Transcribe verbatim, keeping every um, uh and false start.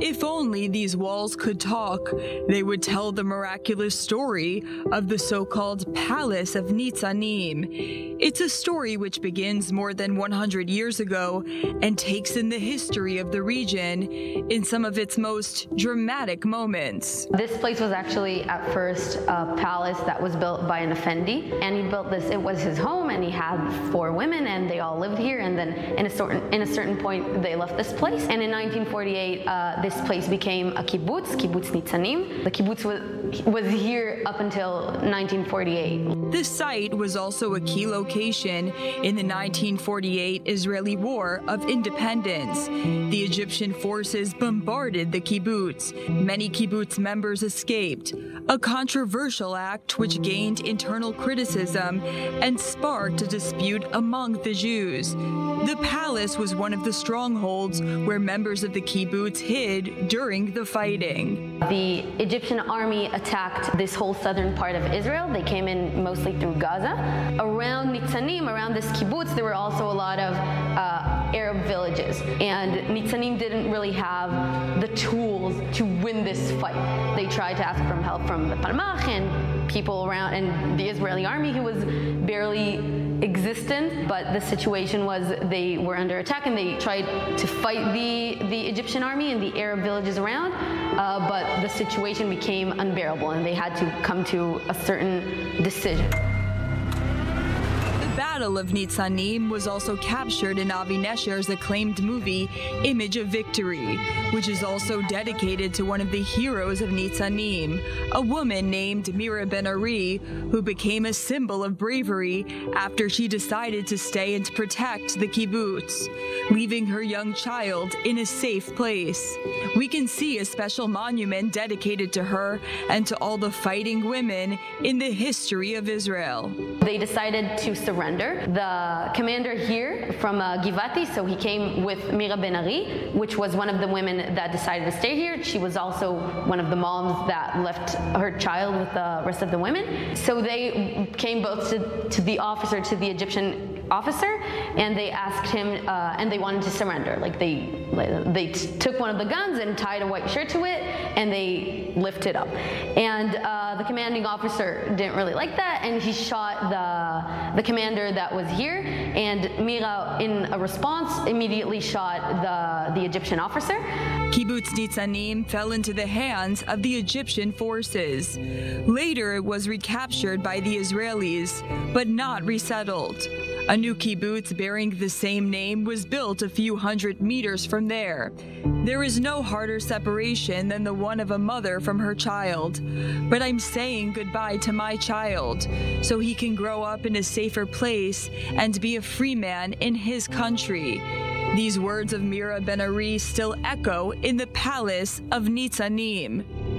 If only these walls could talk, they would tell the miraculous story of the so-called Palace of Nitzanim. It's a story which begins more than one hundred years ago and takes in the history of the region in some of its most dramatic moments. This place was actually at first a palace that was built by an effendi, and he built this, it was his home, and he had four women and they all lived here, and then in a certain, in a certain point they left this place, and in nineteen forty-eight uh, this place became a kibbutz, Kibbutz Nitzanim. The kibbutz was, was here up until nineteen forty-eight. This site was also a key location in the nineteen forty-eight Israeli War of Independence. The Egyptian forces bombarded the kibbutz. Many kibbutz members escaped, a controversial act which gained internal criticism and sparked a dispute among the Jews. The palace was one of the strongholds where members of the kibbutz hid during the fighting. The Egyptian army attacked this whole southern part of Israel. They came in mostly through Gaza. Around Nitzanim, around this kibbutz, there were also a lot of uh, Arab villages, and Nitzanim didn't really have the tools to win this fight. They tried to ask for help from the Palmach and people around, and the Israeli army, who was barely existent, but the situation was they were under attack, and they tried to fight the, the Egyptian army and the Arab villages around, uh, but the situation became unbearable and they had to come to a certain decision. The Battle of Nitzanim was also captured in Avi Nesher's acclaimed movie, Image of Victory, which is also dedicated to one of the heroes of Nitzanim, a woman named Mira Ben-Ari, who became a symbol of bravery after she decided to stay and protect the kibbutz, leaving her young child in a safe place. We can see a special monument dedicated to her and to all the fighting women in the history of Israel. They decided to surrender. The commander here from uh, Givati, so he came with Mira Ben-Ari, which was one of the women that decided to stay here. She was also one of the moms that left her child with the rest of the women. So they came both to, to the officer, to the Egyptian officer, and they asked him, uh, and they wanted to surrender. Like they, they t took one of the guns and tied a white shirt to it, and they lifted up. And uh, the commanding officer didn't really like that, and he shot the the commander that was here, and Mira, in a response, immediately shot the, the Egyptian officer. Kibbutz Nitzanim fell into the hands of the Egyptian forces. Later, it was recaptured by the Israelis, but not resettled. A new kibbutz bearing the same name was built a few hundred meters from there. There is no harder separation than the one of a mother from her child. But I'm saying goodbye to my child, so he can grow up in a safer place and be a free man in his country. These words of Mira Ben-Ari still echo in the Palace of Nitzanim.